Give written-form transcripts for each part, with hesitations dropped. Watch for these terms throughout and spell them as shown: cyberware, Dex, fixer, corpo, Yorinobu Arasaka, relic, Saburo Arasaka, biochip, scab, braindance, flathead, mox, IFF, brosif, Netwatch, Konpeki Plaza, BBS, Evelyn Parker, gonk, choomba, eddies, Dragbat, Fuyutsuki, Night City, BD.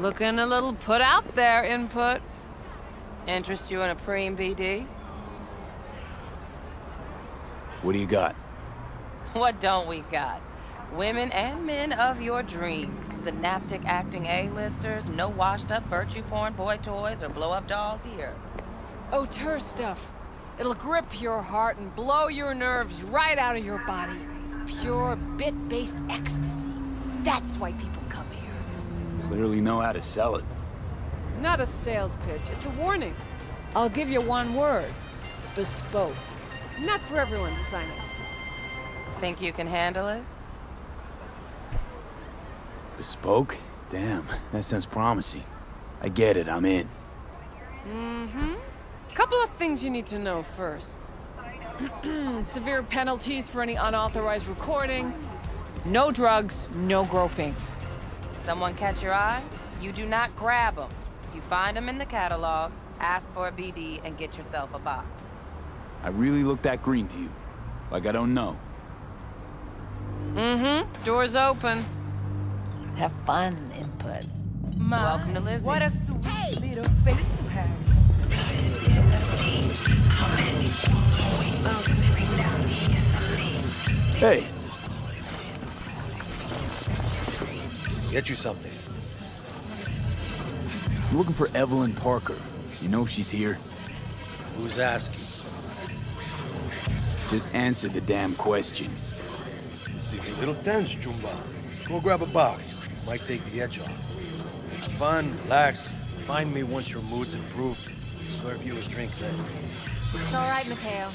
Looking a little put out there, Input. Interest you in a preem, BD? What do you got? What don't we got? Women and men of your dreams. Synaptic acting A-listers, no washed-up virtue porn boy toys or blow-up dolls here. Auteur stuff. It'll grip your heart and blow your nerves right out of your body. Pure bit-based ecstasy. That's why people come here. Clearly know how to sell it. Not a sales pitch, it's a warning. I'll give you one word. Bespoke. Not for everyone's synapses. Think you can handle it? Bespoke? Damn, that sounds promising. I get it, I'm in. Mm-hmm. Couple of things you need to know first. Severe penalties for any unauthorized recording. No drugs, no groping. Someone catch your eye? You do not grab them. You find them in the catalog, ask for a BD, and get yourself a box. I really look that green to you. Like I don't know. Mm-hmm. Door's open. Have fun, Input. Welcome to Lizzie. What a sweet little face you have. Hey. Get you something. I'm looking for Evelyn Parker. You know she's here. Who's asking? Just answer the damn question. See a little tense, Choomba. Go grab a box. Might take the edge off. It's fun, relax. Find me once your mood's improved. Serve you a drink then. It's all right, Mateo.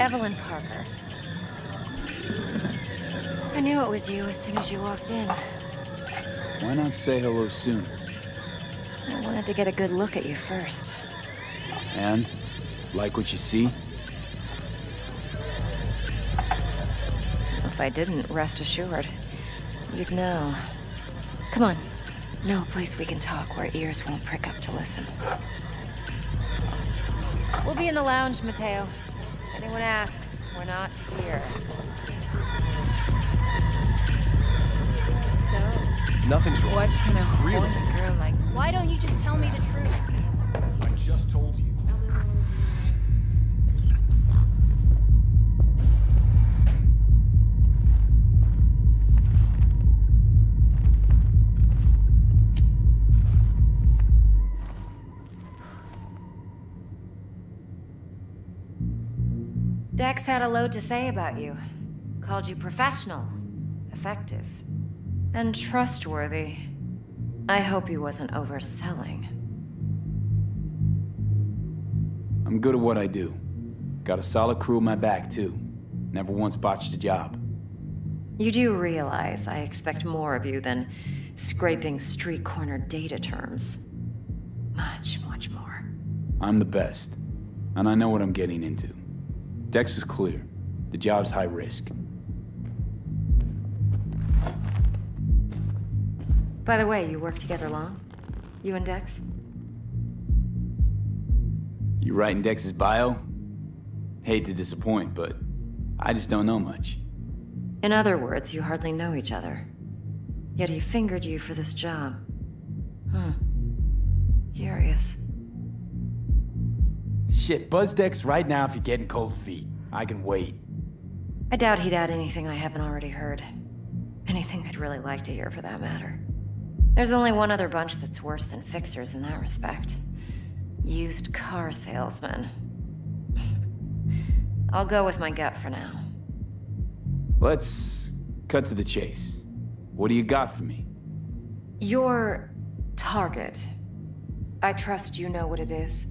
Evelyn Parker. I knew it was you as soon as you walked in. Why not say hello soon? I wanted to get a good look at you first. And? Like what you see? If I didn't, rest assured, you'd know. Come on. Know a place we can talk where ears won't prick up to listen. We'll be in the lounge, Mateo. If anyone asks, we're not here. So, nothing's wrong. What can a horny girl like? Why don't you just tell me the truth? I just told you. Dex had a load to say about you. Called you professional, effective, and trustworthy. I hope he wasn't overselling. I'm good at what I do. Got a solid crew at my back, too. Never once botched a job. You do realize I expect more of you than scraping street corner data terms. Much, much more. I'm the best, and I know what I'm getting into. Dex was clear. The job's high risk. By the way, you worked together long? You and Dex? You writing Dex's bio? Hate to disappoint, but I just don't know much. In other words, you hardly know each other. Yet he fingered you for this job. Curious. Shit, buzz Dex right now if you're getting cold feet. I can wait. I doubt he'd add anything I haven't already heard. Anything I'd really like to hear, for that matter. There's only one other bunch that's worse than fixers in that respect. Used car salesmen. I'll go with my gut for now. Let's cut to the chase. What do you got for me? Your target. I trust you know what it is.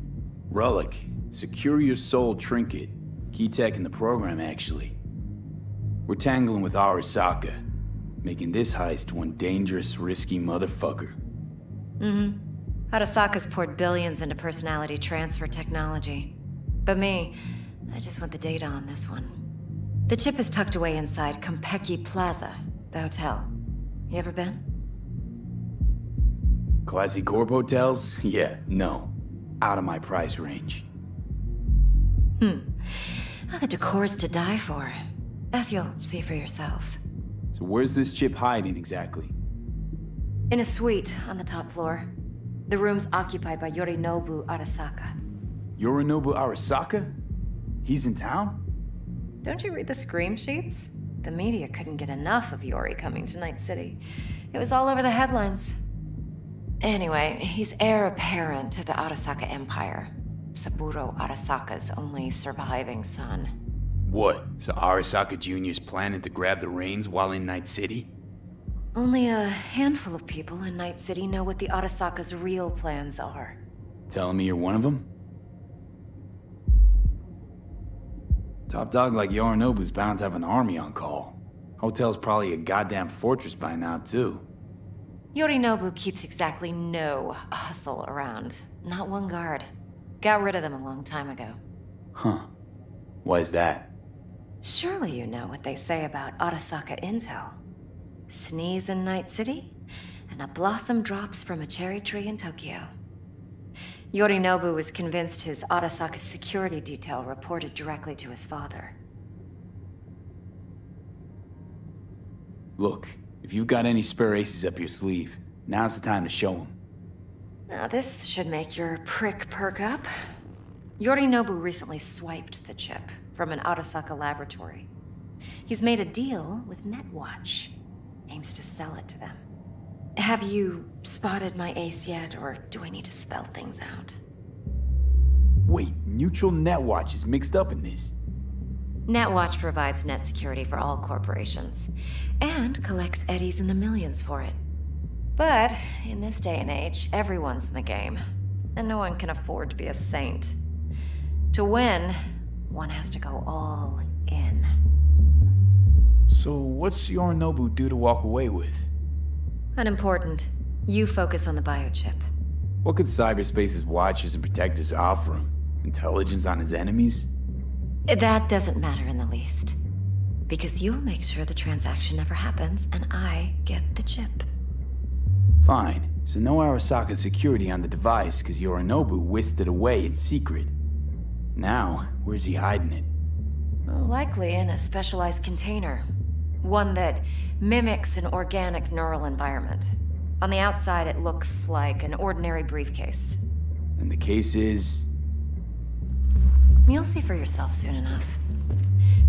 Relic. Secure your soul trinket. Key tech in the program, actually. We're tangling with Arasaka, making this heist one dangerous, risky motherfucker. Arasaka's poured billions into personality transfer technology. But me, I just want the data on this one. The chip is tucked away inside Konpeki Plaza, the hotel. You ever been? Classy corp hotels? Yeah, no. out of my price range. Well, the decor's to die for, as you'll see for yourself. So where's this chip hiding exactly? In a suite on the top floor. The room's occupied by Yorinobu Arasaka. Yorinobu Arasaka? He's in town? Don't you read the scream sheets? The media couldn't get enough of Yori coming to Night City. It was all over the headlines. Anyway, he's heir apparent to the Arasaka Empire. Saburo Arasaka's only surviving son. What? So Arasaka Jr.'s planning to grab the reins while in Night City? Only a handful of people in Night City know what the Arasaka's real plans are. Telling me you're one of them? Top dog like Yorinobu's bound to have an army on call. Hotel's probably a goddamn fortress by now, too. Yorinobu keeps exactly no hustle around. Not one guard. Got rid of them a long time ago. Huh. Why is that? Surely you know what they say about Arasaka intel. Sneeze in Night City, and a blossom drops from a cherry tree in Tokyo. Yorinobu was convinced his Arasaka security detail reported directly to his father. Look, if you've got any spare aces up your sleeve, now's the time to show them. Now this should make your prick perk up. Yorinobu recently swiped the chip from an Arasaka laboratory. He's made a deal with Netwatch. Aims to sell it to them. Have you spotted my ace yet, or do I need to spell things out? Wait, neutral Netwatch is mixed up in this. Netwatch provides net security for all corporations, and collects eddies in the millions for it. But in this day and age, everyone's in the game, and no one can afford to be a saint. To win, one has to go all in. So what's Yorinobu due to walk away with? Unimportant. You focus on the biochip. What could cyberspace's watchers and protectors offer him? Intelligence on his enemies? That doesn't matter in the least. Because you'll make sure the transaction never happens, and I get the chip. Fine. So no Arasaka security on the device, because Yorinobu whisked it away in secret. Now, where's he hiding it? Likely in a specialized container. One that mimics an organic neural environment. On the outside, it looks like an ordinary briefcase. And the case is? You'll see for yourself soon enough.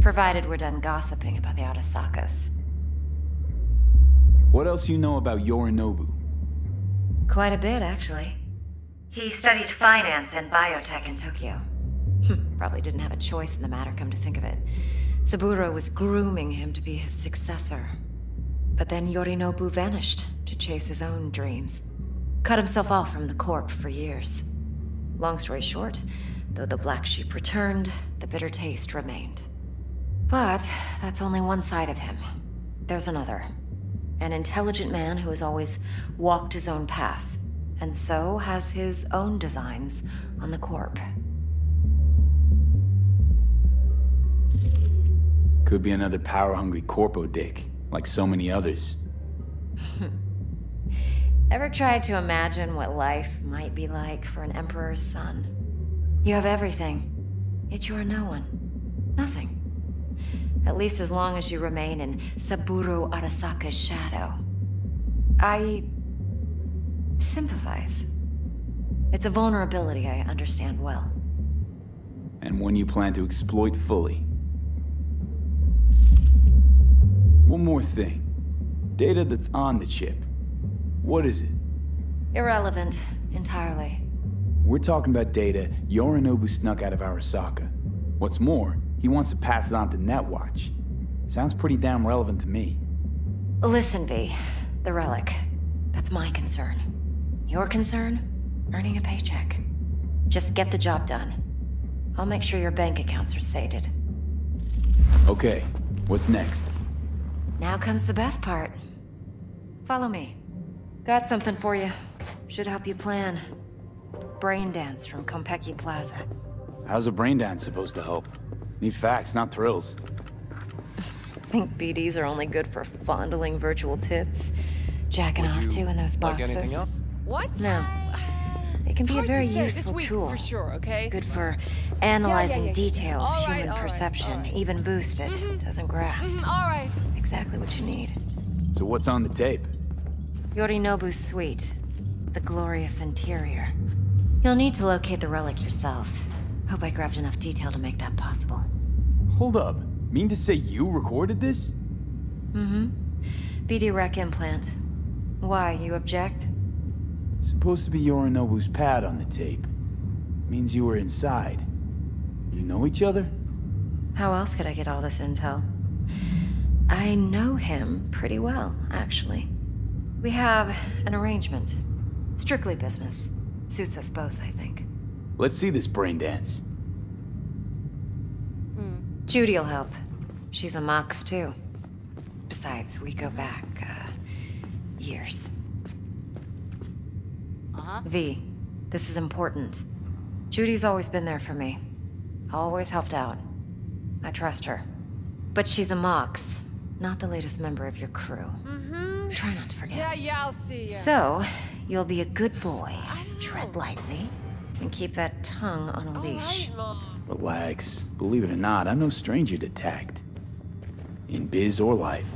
Provided we're done gossiping about the Arasakas. What else you know about Yorinobu? Quite a bit, actually. He studied finance and biotech in Tokyo. Probably didn't have a choice in the matter, come to think of it. Saburo was grooming him to be his successor. But then Yorinobu vanished to chase his own dreams. Cut himself off from the corp for years. Long story short, though the black sheep returned, the bitter taste remained. But that's only one side of him. There's another. An intelligent man who has always walked his own path, and so has his own designs on the corp. Could be another power-hungry corpo dick, like so many others. Ever tried to imagine what life might be like for an emperor's son? You have everything, yet you are no one. Nothing. At least as long as you remain in Saburo Arasaka's shadow. I sympathize. It's a vulnerability I understand well. And one you plan to exploit fully. One more thing. Data that's on the chip. What is it? Irrelevant, entirely. We're talking about data Yorinobu snuck out of Arasaka. What's more, he wants to pass it on to Netwatch. Sounds pretty damn relevant to me. Listen, V. The relic. That's my concern. Your concern? Earning a paycheck. Just get the job done. I'll make sure your bank accounts are sated. Okay. What's next? Now comes the best part. Follow me. Got something for you. Should help you plan. Braindance from Konpeki Plaza. How's a braindance supposed to help? Need facts, not thrills. Think BDs are only good for fondling virtual tits? Jacking off to in those boxes? Like anything else? What? No. It can be a very useful tool. For sure, okay? Good for analyzing details, human perception, even boosted. Doesn't grasp. Exactly what you need. So what's on the tape? Yorinobu's suite. The glorious interior. You'll need to locate the relic yourself. Hope I grabbed enough detail to make that possible. Hold up. Mean to say you recorded this? Mm-hmm. BD rec implant. Why, you object? Supposed to be Yorinobu's pad on the tape. Means you were inside. You know each other? How else could I get all this intel? I know him pretty well, actually. We have an arrangement. Strictly business. Suits us both, I think. Let's see this braindance. Judy'll help. She's a mox, too. Besides, we go back, years. V, this is important. Judy's always been there for me. Always helped out. I trust her. But she's a mox, not the latest member of your crew. Try not to forget. I'll see ya. So, you'll be a good boy. Tread lightly. And keep that tongue on a leash. Relax. Believe it or not, I'm no stranger to tact. In biz or life.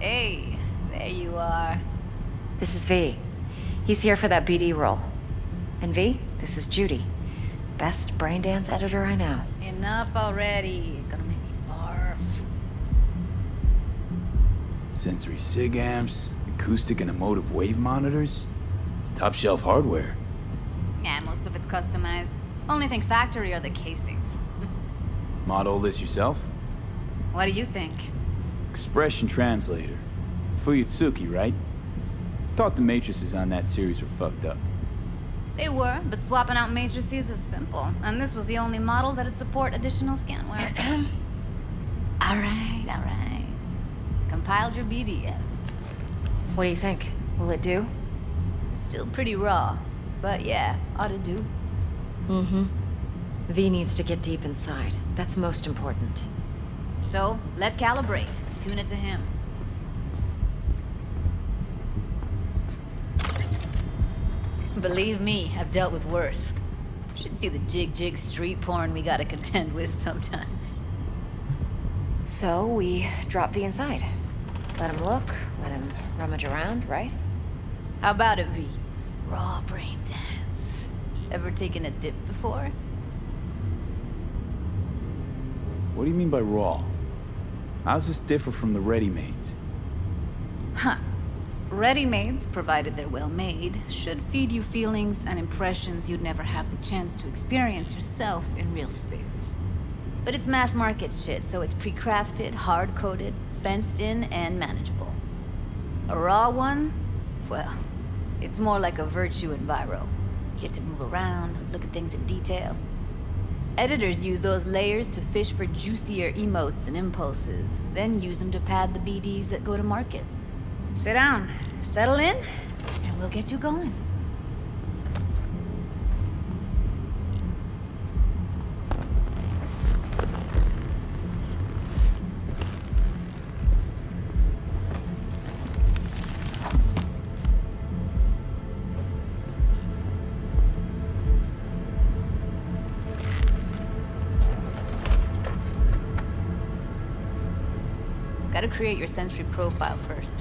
Hey, there you are. This is V. He's here for that BD role. And V, this is Judy. Best braindance editor I know. Enough already. Gonna make me barf. Sensory sig amps, acoustic and emotive wave monitors. It's top shelf hardware. Yeah, most of it's customized. Only thing factory are the casings. Model this yourself? What do you think? Expression translator. Fuyutsuki, right? Thought the matrices on that series were fucked up. They were, but swapping out matrices is simple. And this was the only model that would support additional scanware. Alright. Compiled your BDF. What do you think? Will it do? Still pretty raw. But yeah, ought to do. V needs to get deep inside. That's most important. So, let's calibrate. Tune it to him. Believe me, I've dealt with worse. Should see the jig street porn we gotta contend with sometimes. So we drop V inside. Let him look, let him rummage around, right? How about it, V? Raw brain dance. Ever taken a dip before? What do you mean by raw? How does this differ from the ready-mades? Ready-mades, provided they're well-made, should feed you feelings and impressions you'd never have the chance to experience yourself in real space. But it's mass-market shit, so it's pre-crafted, hard-coded, fenced in, and manageable. A raw one? Well, it's more like a virtue enviro. You get to move around, look at things in detail. Editors use those layers to fish for juicier emotes and impulses, then use them to pad the BDs that go to market. Sit down, settle in, and we'll get you going. Gotta create your sensory profile first.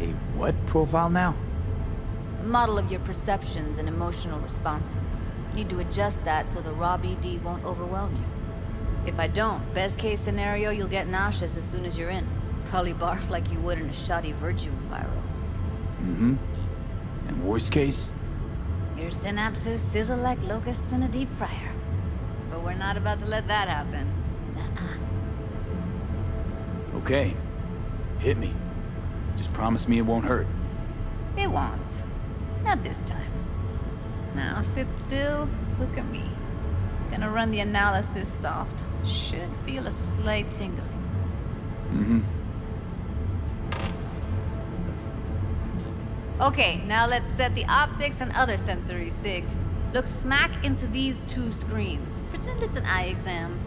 A what profile now? A model of your perceptions and emotional responses. Need to adjust that so the raw BD won't overwhelm you. If I don't, best case scenario, you'll get nauseous as soon as you're in. Probably barf like you would in a shoddy virtue enviro. And worst case? Your synapses sizzle like locusts in a deep fryer. But we're not about to let that happen. Okay. Hit me. Just promise me it won't hurt. It won't. Not this time. Now sit still, look at me. Gonna run the analysis soft. Should feel a slight tingling. Okay, now let's set the optics and other sensory sigs. Look smack into these two screens. Pretend it's an eye exam.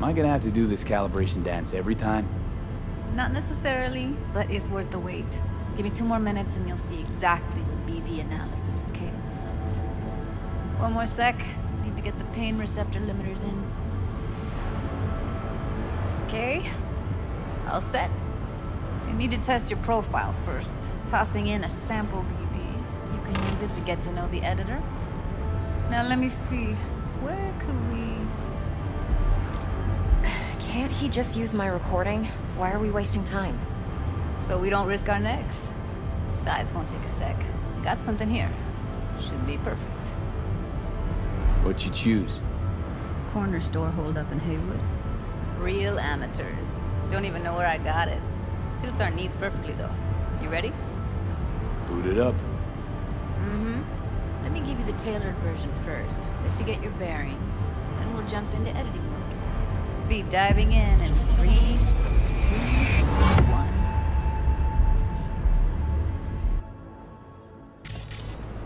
Am I gonna have to do this calibration dance every time? Not necessarily, but it's worth the wait. Give me 2 more minutes and you'll see exactly what BD analysis is capable of. 1 more sec. Need to get the pain receptor limiters in. Okay. All set. I need to test your profile first. Tossing in a sample BD. You can use it to get to know the editor. Now let me see. Where could we... Can't he just use my recording? Why are we wasting time? So we don't risk our necks. Besides, won't take a sec. Got something here. Should be perfect. What'd you choose? Corner store holdup in Haywood. Real amateurs. Don't even know where I got it. Suits our needs perfectly, though. You ready? Boot it up. Mm-hmm. Let me give you the tailored version first. Let you get your bearings. Then we'll jump into editing mode. Be diving in 3, 2, 1.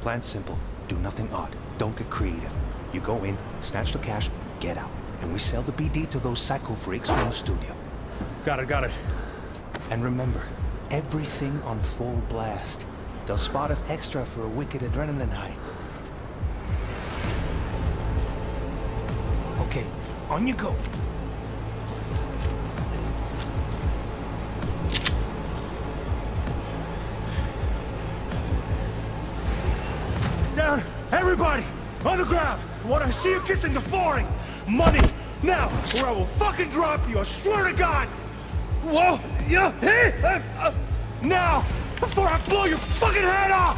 Plan simple. Do nothing odd. Don't get creative. You go in, snatch the cash, get out. And we sell the BD to those psycho freaks from the studio. Got it, got it. And remember, everything on full blast. They'll spot us extra for a wicked adrenaline high. Okay, on you go. Down, everybody! On the ground! When I see you kissing the flooring! Money! Now, or I will fucking drop you, I swear to God! Whoa! Yeah! Hey! Now! Before I blow your fucking head off!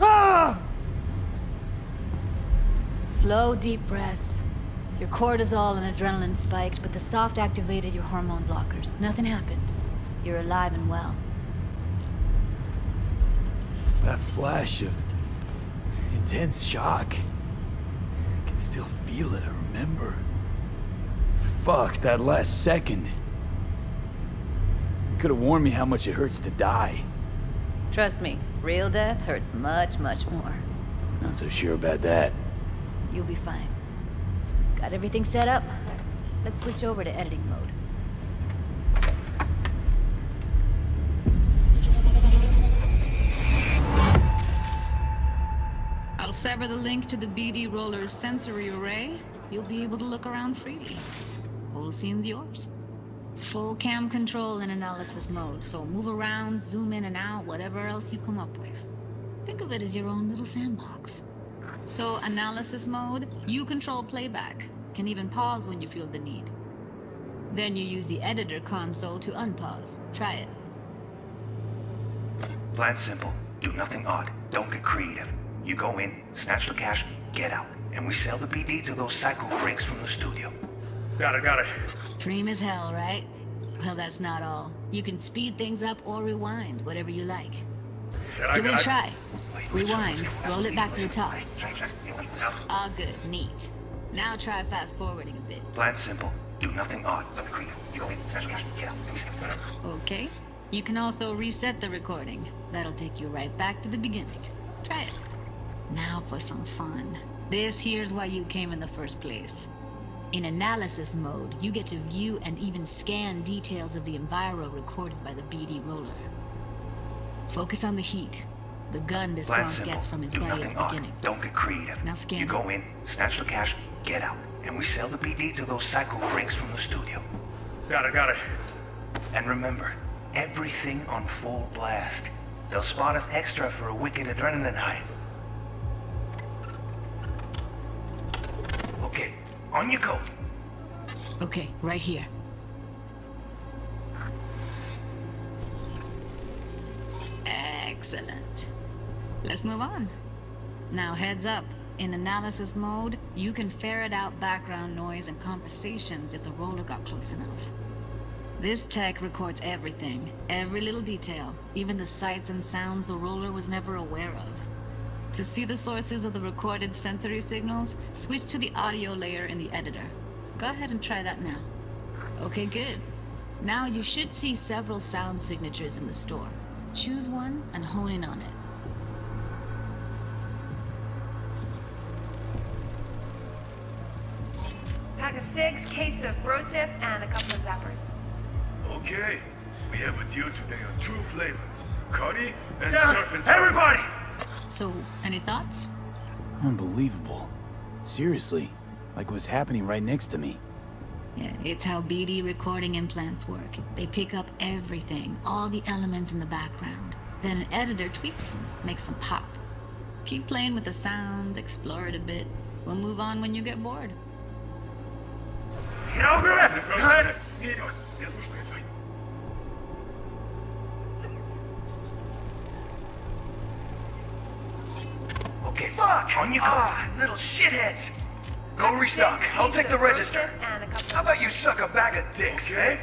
Ah! Slow, deep breaths. Your cortisol and adrenaline spiked, but the soft activated your hormone blockers. Nothing happened. You're alive and well. That flash of intense shock. I can still feel it. Remember? Fuck, that last second. You could have warned me how much it hurts to die. Trust me, real death hurts much, much more. Not so sure about that. You'll be fine. Got everything set up. Let's switch over to editing mode. I'll sever the link to the BD roller's sensory array. You'll be able to look around freely. Whole scene's yours. Full cam control in analysis mode, so move around, zoom in and out, whatever else you come up with. Think of it as your own little sandbox. So, analysis mode, you control playback. Can even pause when you feel the need. Then you use the editor console to unpause. Try it. Plan simple. Do nothing odd. Don't get creative. You go in, snatch the cash, get out. And we sell the BD to those psycho freaks from the studio. Got it, got it. Dream as hell, right? Well, that's not all. You can speed things up or rewind, whatever you like. Give it a try. Rewind, roll it back to the top. All good, neat. Now try fast-forwarding a bit. Plan simple. Do nothing odd. Okay. You can also reset the recording. That'll take you right back to the beginning. Try it. Now for some fun. This here's why you came in the first place. In analysis mode, you get to view and even scan details of the enviro recorded by the BD roller. Focus on the heat. The gun this gonk gets from his body at the beginning. Don't get creative. Now scan. You go in, snatch the cash, get out. And we sell the BD to those psycho freaks from the studio. Got it, got it. And remember, everything on full blast. They'll spot us extra for a wicked adrenaline high. Okay, on you go. Okay, right here. Excellent. Let's move on. Now heads up. In analysis mode, you can ferret out background noise and conversations if the roller got close enough. This tech records everything, every little detail, even the sights and sounds the roller was never aware of. To see the sources of the recorded sensory signals, switch to the audio layer in the editor. Go ahead and try that now. Okay, good. Now you should see several sound signatures in the store. Choose one and hone in on it. 6, case of brosif, and a couple of zappers. Okay. We have a deal today on 2 flavors. Curry and serpent. Everybody! So, any thoughts? Unbelievable. Seriously. Like what's happening right next to me. Yeah, it's how BD recording implants work. They pick up everything, all the elements in the background. Then an editor tweaks them, makes them pop. Keep playing with the sound, explore it a bit. We'll move on when you get bored. Okay, fuck! On your car, little shitheads! Go restock. I'll take the register. How about you suck a bag of dicks, eh?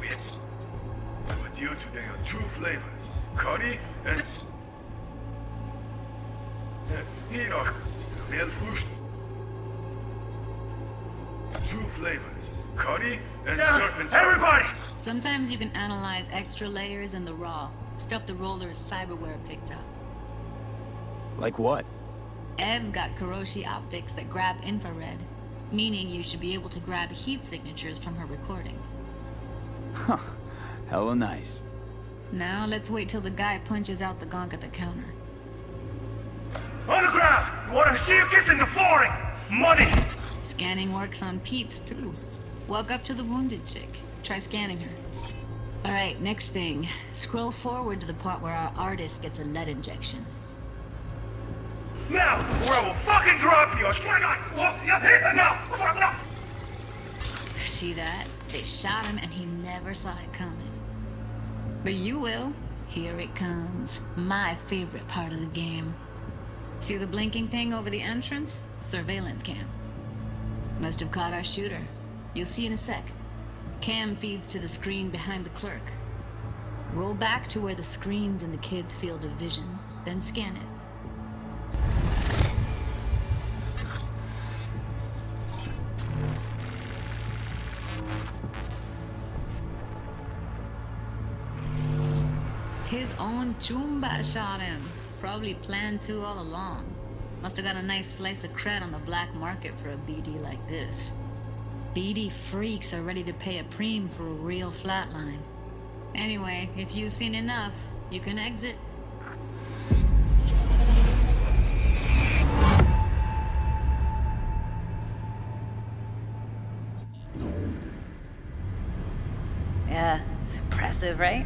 We have a deal today on 2 flavors. Curry and... serpentine. Everybody! Sometimes you can analyze extra layers in the raw. Stuff the roller's cyberware picked up. Like what? Ev's got Kiroshi Optics that grab infrared, meaning you should be able to grab heat signatures from her recording. Huh. Hella nice. Now let's wait till the guy punches out the gonk at the counter. On the ground! You want to see a kiss in the flooring! Money! Scanning works on peeps, too. Walk up to the wounded chick. Try scanning her. Alright, next thing. Scroll forward to the part where our artist gets a lead injection. Now, or I will fucking drop you! See that? They shot him and he never saw it coming. But you will. Here it comes. My favorite part of the game. See the blinking thing over the entrance? Surveillance cam. Must have caught our shooter. You'll see in a sec. Cam feeds to the screen behind the clerk. Roll back to where the screen's in the kid's field of vision, then scan it. His own Choomba shot him. Probably planned to all along. Must have got a nice slice of cred on the black market for a BD like this. BD freaks are ready to pay a preem for a real flatline. Anyway, if you've seen enough, you can exit. Yeah, it's impressive, right?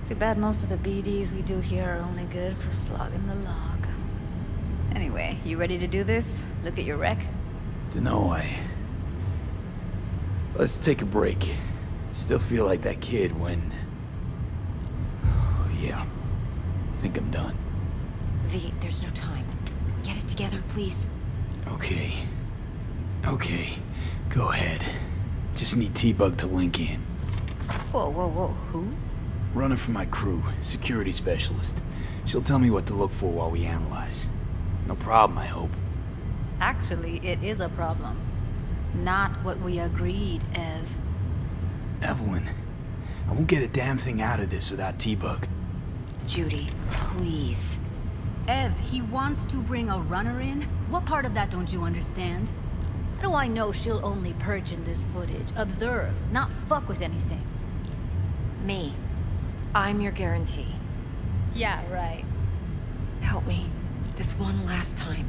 It's too bad most of the BDs we do here are only good for flogging the log. Anyway, you ready to do this? Look at your wreck? Dunno, Let's take a break. Still feel like that kid when... Oh, yeah. I think I'm done. V, there's no time. Get it together, please. Okay. Okay. Go ahead. Just need T-Bug to link in. Whoa, whoa, whoa. Who? Runner for my crew. Security specialist. She'll tell me what to look for while we analyze. No problem, I hope. Actually, it is a problem. Not what we agreed, Ev. Evelyn, I won't get a damn thing out of this without T-Bug. Judy, please. Ev, he wants to bring a runner in? What part of that don't you understand? How do I know she'll only purge in this footage? Observe, not fuck with anything. Me. I'm your guarantee. Yeah, right. Help me. This one last time.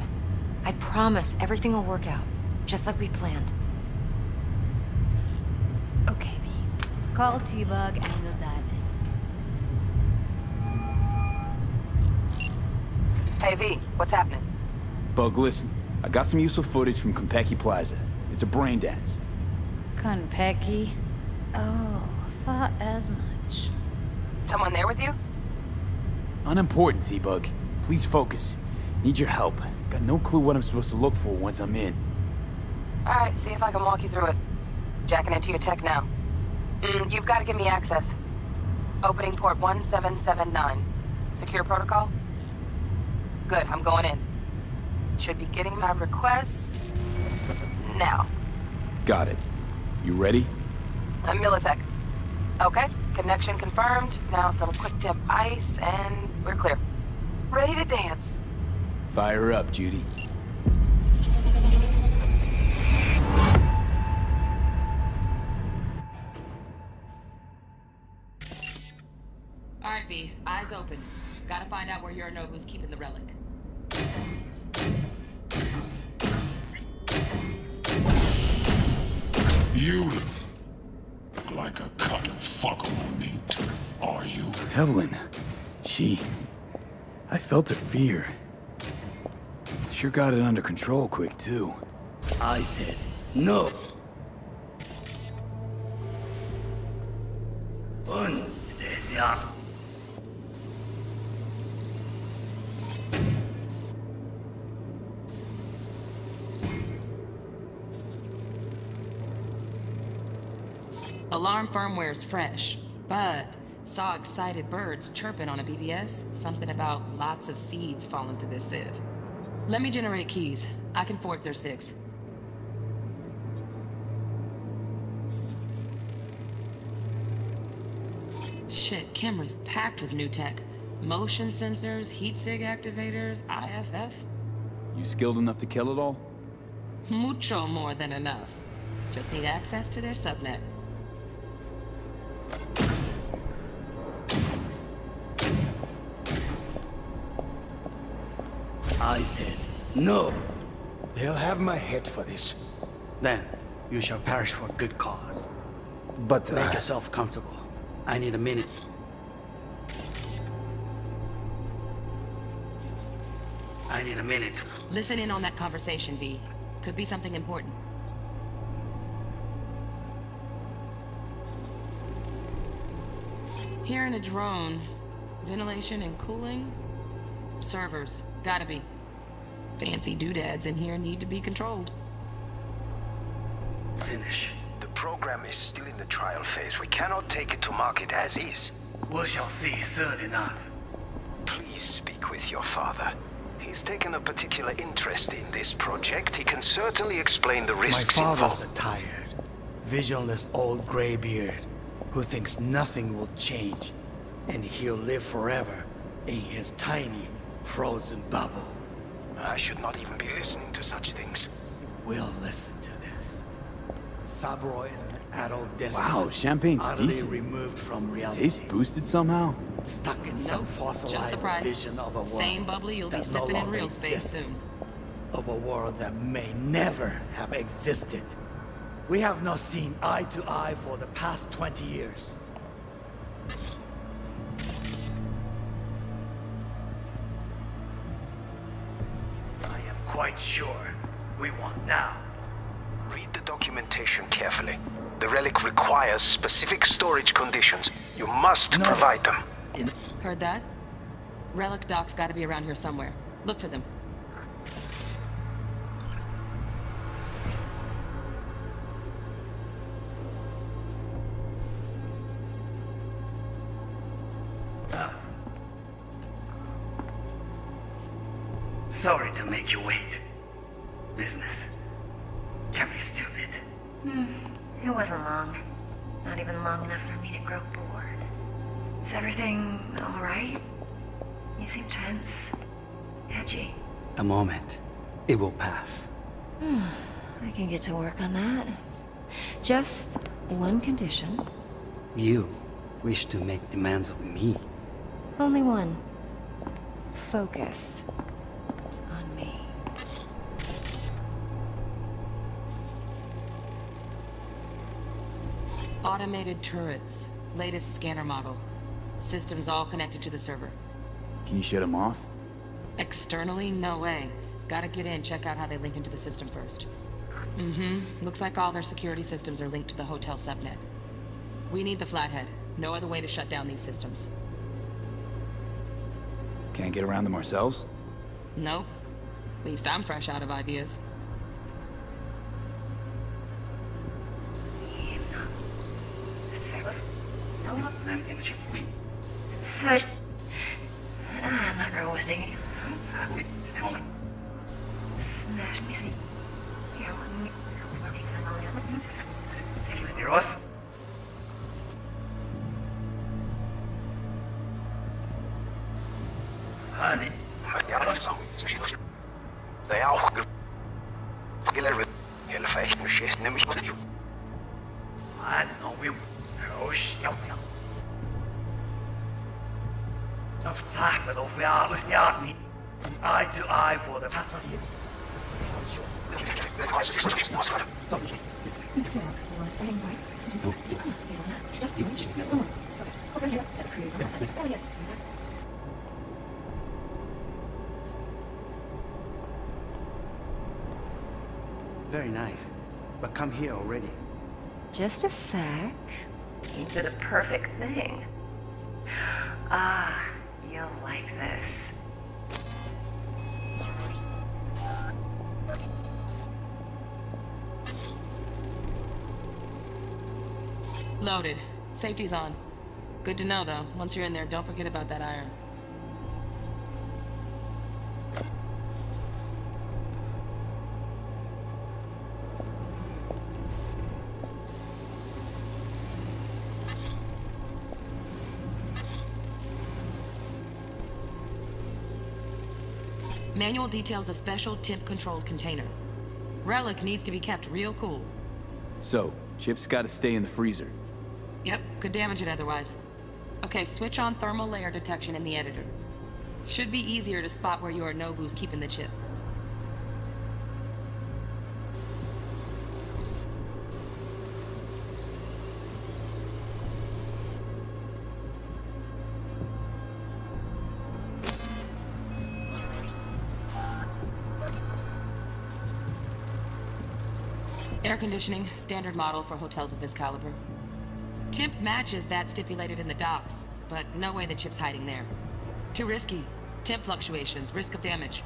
I promise everything will work out. Just like we planned. Okay, V. Call T-Bug and we'll dive in. Hey, V. What's happening? Bug, listen. I got some useful footage from Konpeki Plaza. It's a braindance. Konpeki? Oh, thought as much. Someone there with you? Unimportant, T-Bug. Please focus. Need your help. Got no clue what I'm supposed to look for once I'm in. Alright, see if I can walk you through it. Jacking into your tech now. You've got to give me access. Opening port 1779. Secure protocol? Good, I'm going in. Should be getting my request... now. Got it. You ready? A millisec. Okay, connection confirmed. Now some quick tip ice, and we're clear. Ready to dance. Fire up, Judy. Alright, V. Eyes open. Gotta find out where Yorinobu's keeping the relic. You look like a cut of fuckable meat, are you? Evelyn. She... I felt her fear. Sure got it under control quick, too. I said no. Alarm firmware is fresh, but saw excited birds chirping on a BBS. Something about lots of seeds falling through this sieve. Let me generate keys. I can forge their 6. Shit, camera's packed with new tech. Motion sensors, heat sig activators, IFF. You skilled enough to kill it all? Mucho more than enough. Just need access to their subnet. I said no. They'll have my head for this. Then you shall perish for good cause. But make yourself comfortable. I need a minute. Listen in on that conversation, V. Could be something important. Here in a drone, ventilation and cooling, servers, gotta be. Fancy doodads in here need to be controlled. Finish. The program is still in the trial phase. We cannot take it to market as is. We shall see soon enough. Please speak with your father. He's taken a particular interest in this project. He can certainly explain the risks involved. My father's a tired, visionless old graybeard who thinks nothing will change, and he'll live forever in his tiny, frozen bubble. I should not even be listening to such things. We'll listen to this. Saburo is an adult despot. Wow, champagne's utterly decent. Removed from reality. Taste boosted somehow? Stuck in some fossilized vision of a world. Same bubbly you'll be sipping in real space soon. Of a world that may never have existed. We have not seen eye to eye for the past 20 years. I am quite sure we want now. Read the documentation carefully. The relic requires specific storage conditions. You must provide them. Heard that? Relic docs gotta be around here somewhere. Look for them. Sorry to make you wait. Business. Can't be stupid. It wasn't long. Not even long enough for me to grow bored. Is everything all right? You seem tense. Edgy. A moment. It will pass. I can get to work on that. Just one condition. You wish to make demands of me. Only one. Focus. Automated turrets. Latest scanner model. Systems all connected to the server. Can you shut them off? Externally? No way. Gotta get in, check out how they link into the system first. Looks like all their security systems are linked to the hotel subnet. We need the flathead. No other way to shut down these systems. Can't get around them ourselves? Nope. At least I'm fresh out of ideas. of time ago without me, eye to eye for the past 20 years. Very nice, but come here already. Just a sec. You did a perfect thing. Ah, you'll like this. Loaded. Safety's on. Good to know, though. Once you're in there, don't forget about that iron. Manual details a special temp-controlled container. Relic needs to be kept real cool. So, chip's gotta stay in the freezer. Yep, could damage it otherwise. Okay, switch on thermal layer detection in the editor. Should be easier to spot where Yorinobu's keeping the chip. Air conditioning, standard model for hotels of this caliber. Temp matches that stipulated in the docs, but no way the chip's hiding there. Too risky. Temp fluctuations, risk of damage.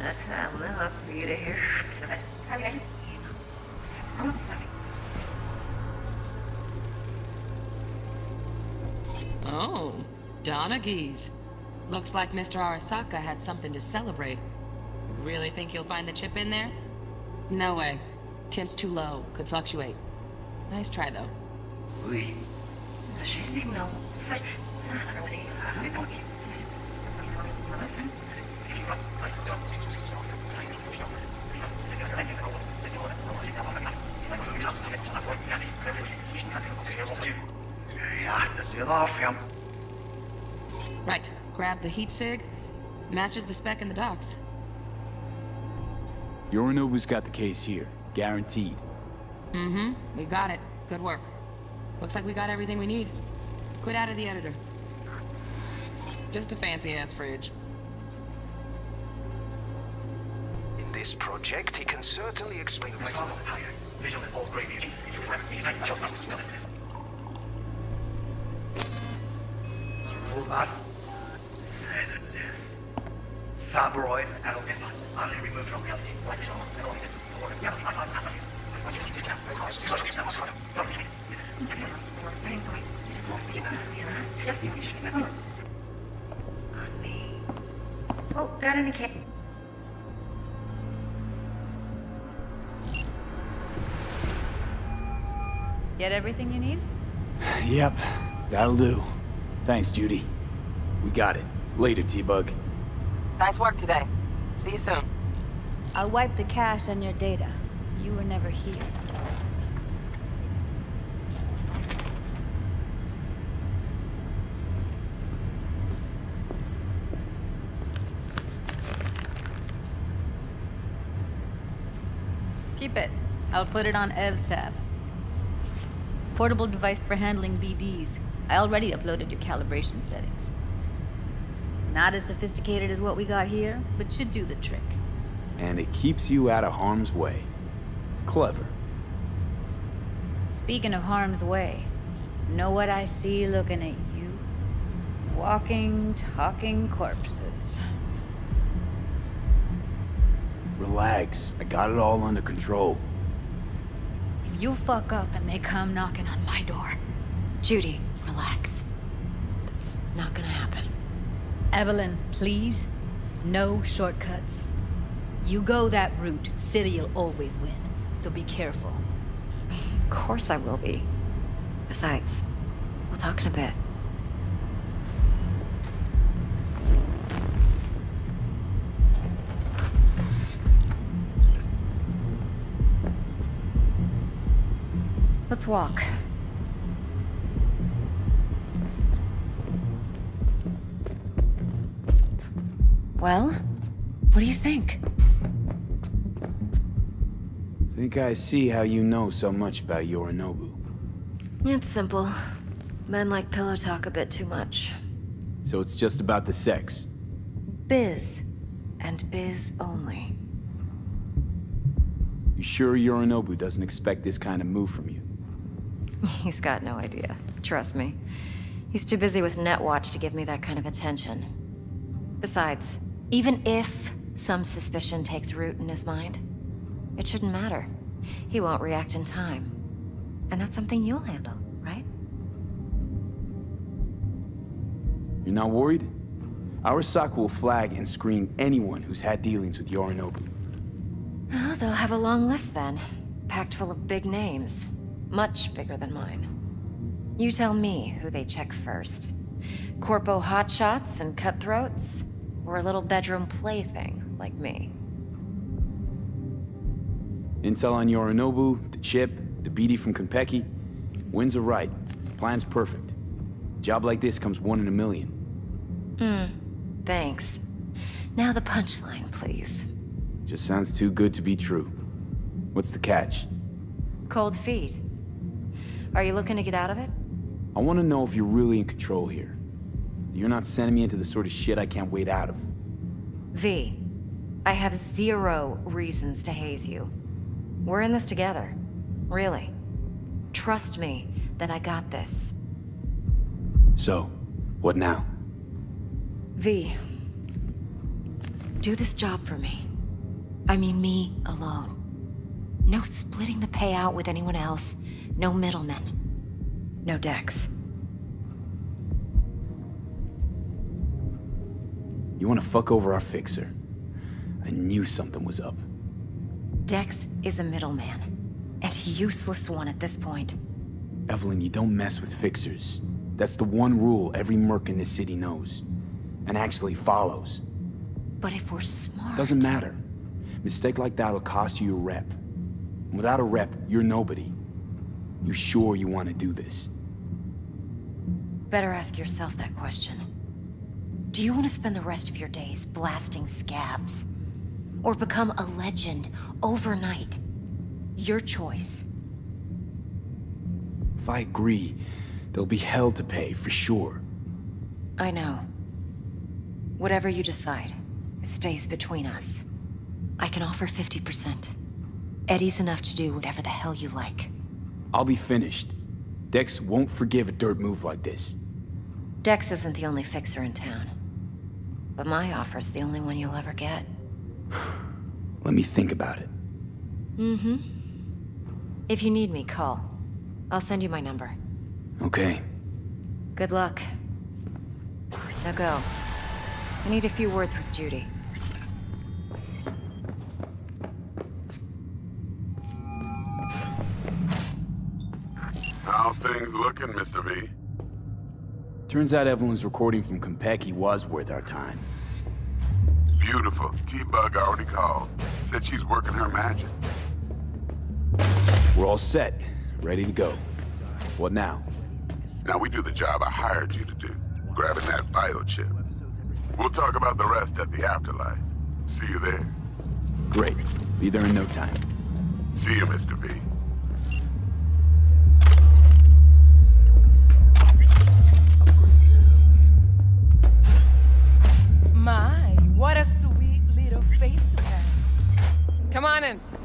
That's not little for you to hear. Oh, Donna Geese. Looks like Mr. Arasaka had something to celebrate. Really think you'll find the chip in there? No way. Temp's too low. Could fluctuate. Nice try, though. Oui. Right. Grab the heat sig. Matches the spec in the docs. Yorinobu's got the case here. Guaranteed. Mm-hmm. We got it. Good work. Looks like we got everything we need. Quit out of the editor. Just a fancy-ass fridge. In this project, he can certainly explain us. Said this. Saburo is only removed from healthy. Oh, got any cake? Get everything you need? Yep, that'll do. Thanks, Judy. We got it. Later, T-Bug. Nice work today. See you soon. I'll wipe the cache on your data. You were never here. Keep it. I'll put it on Ev's tab. Portable device for handling BDs. I already uploaded your calibration settings. Not as sophisticated as what we got here, but should do the trick. And it keeps you out of harm's way. Clever. Speaking of harm's way, know what I see looking at you? Walking, talking corpses. Relax, I got it all under control. If you fuck up and they come knocking on my door, Judy, relax. That's not gonna happen. Evelyn, please. No shortcuts. You go that route, City'll always win. So be careful. Of course I will be. Besides, we'll talk in a bit. Let's walk. Well, what do you think? I think I see how you know so much about Yorinobu. It's simple. Men like pillow talk a bit too much. So it's just about the sex? Biz. And biz only. You sure Yorinobu doesn't expect this kind of move from you? He's got no idea. Trust me. He's too busy with Netwatch to give me that kind of attention. Besides, even if some suspicion takes root in his mind, it shouldn't matter. He won't react in time. And that's something you'll handle, right? You're not worried? Arasaka will flag and screen anyone who's had dealings with Yorinobu. Oh, they'll have a long list then. Packed full of big names. Much bigger than mine. You tell me who they check first. Corpo hotshots and cutthroats? Or a little bedroom plaything like me? Intel on Yorinobu, the chip, the BD from Konpeki. Wins are right. Plan's perfect. A job like this comes 1 in a million. Thanks. Now the punchline, please. Just sounds too good to be true. What's the catch? Cold feet. Are you looking to get out of it? I want to know if you're really in control here. You're not sending me into the sort of shit I can't wait out of. V, I have 0 reasons to haze you. We're in this together. Really. Trust me that I got this. So, what now? V, do this job for me. I mean me alone. No splitting the payout with anyone else. No middlemen. No Dex. You want to fuck over our fixer? I knew something was up. Dex is a middleman, and a useless one at this point. Evelyn, you don't mess with fixers. That's the one rule every merc in this city knows. And actually follows. But if we're smart... Doesn't matter. Mistake like that'll cost you your rep. And without a rep, you're nobody. You sure you want to do this? Better ask yourself that question. Do you want to spend the rest of your days blasting scabs? Or become a legend overnight? Your choice. If I agree, there'll be hell to pay for sure. I know. Whatever you decide, it stays between us. I can offer 50%. Eddies enough to do whatever the hell you like. I'll be finished. Dex won't forgive a dirt move like this. Dex isn't the only fixer in town. But my offer's the only one you'll ever get. Let me think about it. Mm-hmm. If you need me, call. I'll send you my number. Okay. Good luck. Now go. I need a few words with Judy. How things looking, Mr. V? Turns out Evelyn's recording from Konpeki was worth our time. Beautiful. T-Bug already called. Said she's working her magic. We're all set. Ready to go. What now? Now we do the job I hired you to do. Grabbing that biochip. We'll talk about the rest at the afterlife. See you there. Great. Be there in no time. See you, Mr. V. My, what a sweet little face you have. Come on in.